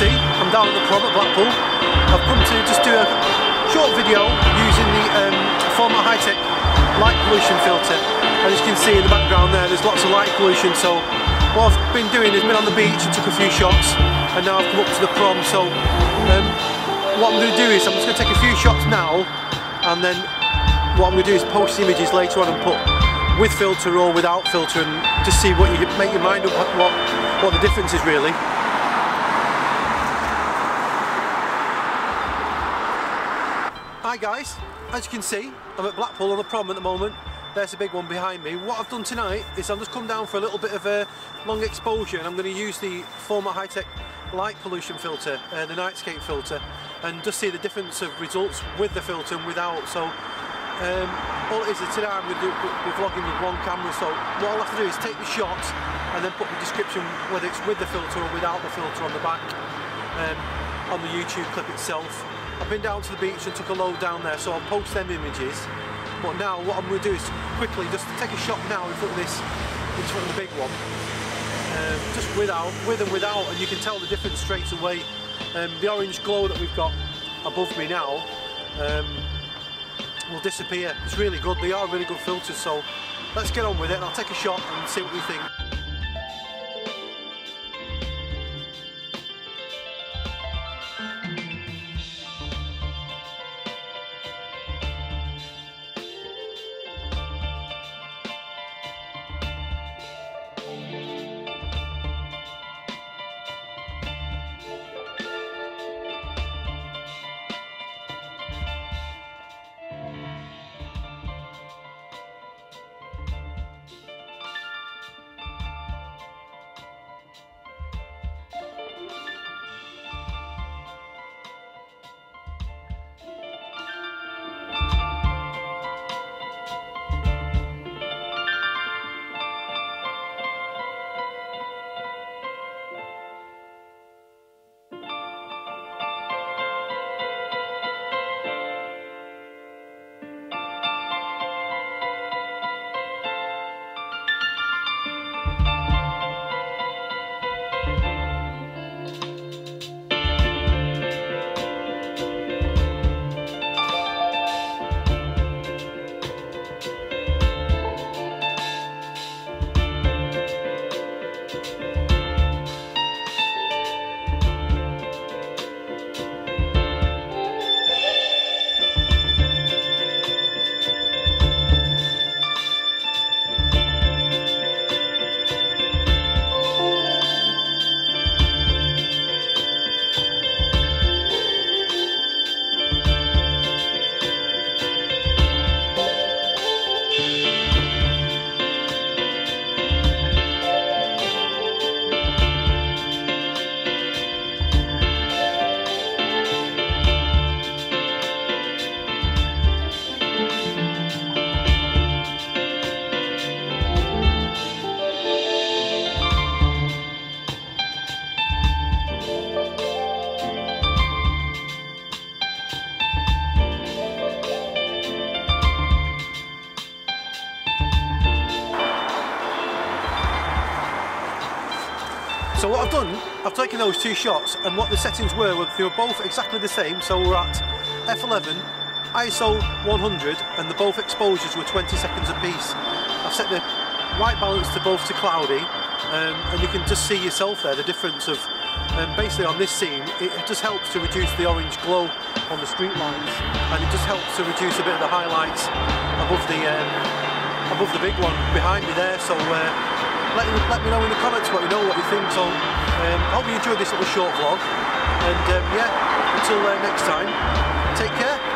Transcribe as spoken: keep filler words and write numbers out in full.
see, I'm down at the prom at Blackpool. I've come to just do a short video using the um, Formatt Hitech light pollution filter. And as you can see in the background there, there's lots of light pollution, so what I've been doing is been on the beach and took a few shots, and now I've come up to the prom. So um, what I'm going to do is I'm just going to take a few shots now, and then what I'm going to do is post the images later on and put with filter or without filter, and just see what you make your mind up what, what the difference is really. Hi guys, as you can see, I'm at Blackpool on the prom at the moment. There's a big one behind me. What I've done tonight is I've just come down for a little bit of a long exposure, and I'm going to use the Formatt Hitech light pollution filter, uh, the Nightscape filter, and just see the difference of results with the filter and without. So um, all it is is today I'm going to do, be vlogging with one camera, so what I'll have to do is take the shot and then put the description whether it's with the filter or without the filter on the back um, on the YouTube clip itself. I've been down to the beach and took a load down there, so I'll post them images. But now what I'm going to do is quickly just take a shot now in front of this, in front of the big one, um, just without, with and without, and you can tell the difference straight away. Um, the orange glow that we've got above me now um, will disappear. It's really good. They are really good filters, so let's get on with it. I'll take a shot and see what we think. So what I've done, I've taken those two shots, and what the settings were, were they were both exactly the same, so we're at F eleven, I S O one hundred, and the both exposures were twenty seconds apiece. I've set the white balance to both to cloudy, um, and you can just see yourself there the difference of, um, basically on this scene, it just helps to reduce the orange glow on the street lines, and it just helps to reduce a bit of the highlights above the, um, above the big one behind me there, so uh, Let, let me know in the comments what you know, what you think. So um, hope you enjoyed this little short vlog, and um, yeah, until uh, next time, take care.